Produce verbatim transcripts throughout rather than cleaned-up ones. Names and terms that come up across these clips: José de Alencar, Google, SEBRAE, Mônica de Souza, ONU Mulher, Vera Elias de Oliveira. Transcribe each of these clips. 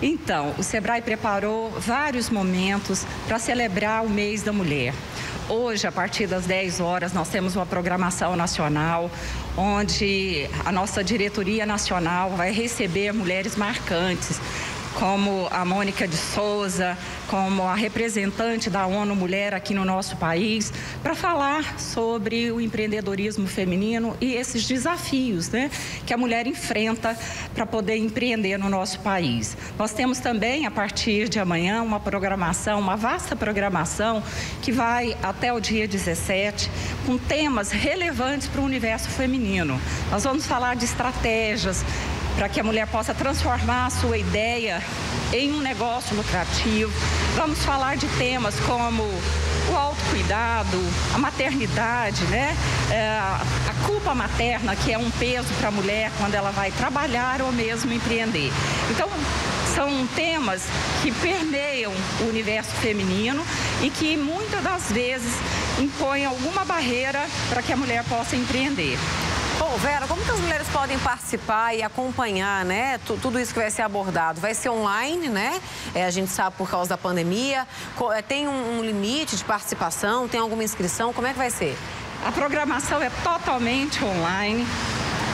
Então, o SEBRAE preparou vários momentos para celebrar o mês da mulher. Hoje, a partir das dez horas, nós temos uma programação nacional, onde a nossa diretoria nacional vai receber mulheres marcantes, como a Mônica de Souza, como a representante da ONU Mulher aqui no nosso país, para falar sobre o empreendedorismo feminino e esses desafios, né, que a mulher enfrenta para poder empreender no nosso país. Nós temos também, a partir de amanhã, uma programação, uma vasta programação, que vai até o dia dezessete, com temas relevantes para o universo feminino. Nós vamos falar de estratégias para que a mulher possa transformar a sua ideia em um negócio lucrativo. Vamos falar de temas como o autocuidado, a maternidade, né? É, a culpa materna, que é um peso para a mulher quando ela vai trabalhar ou mesmo empreender. Então, são temas que permeiam o universo feminino e que muitas das vezes impõem alguma barreira para que a mulher possa empreender. Bom, Vera, como que as mulheres podem participar e acompanhar, né, tudo isso que vai ser abordado? Vai ser online, né? É, a gente sabe por causa da pandemia. Tem um, um limite de participação? Tem alguma inscrição? Como é que vai ser? A programação é totalmente online.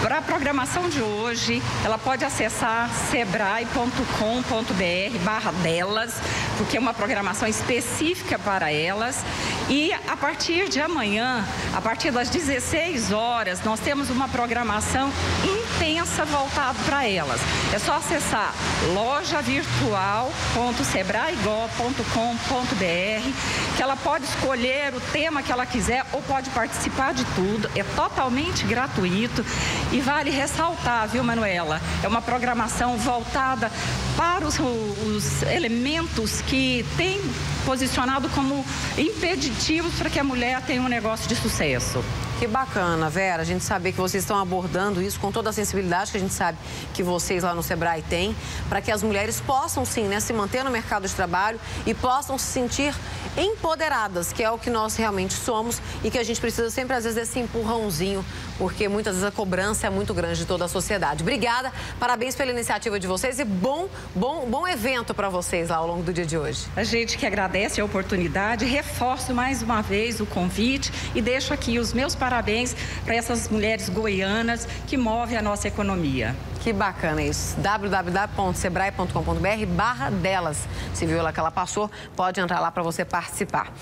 Para a programação de hoje, ela pode acessar sebrae ponto com ponto br barra delas, porque é uma programação específica para elas. E a partir de amanhã, a partir das dezesseis horas, nós temos uma programação intensa voltada para elas. É só acessar loja virtual ponto sebrae go ponto com ponto br, que ela pode escolher o tema que ela quiser ou pode participar de tudo. É totalmente gratuito. E vale ressaltar, viu, Manuela? É uma programação voltada para os, os elementos que tem posicionado como impeditivos para que a mulher tenha um negócio de sucesso. Que bacana, Vera, a gente saber que vocês estão abordando isso com toda a sensibilidade que a gente sabe que vocês lá no SEBRAE têm, para que as mulheres possam sim, né, se manter no mercado de trabalho e possam se sentir empoderadas, que é o que nós realmente somos e que a gente precisa sempre, às vezes, desse empurrãozinho, porque muitas vezes a cobrança é muito grande de toda a sociedade. Obrigada, parabéns pela iniciativa de vocês e bom, bom, bom evento para vocês lá ao longo do dia de hoje. A gente que agradece a oportunidade, reforço mais uma vez o convite e deixo aqui os meus parabéns para essas mulheres goianas que movem a nossa economia. Que bacana isso. w w w ponto sebrae ponto com ponto br barra delas. Se viu lá que ela passou, pode entrar lá para você participar.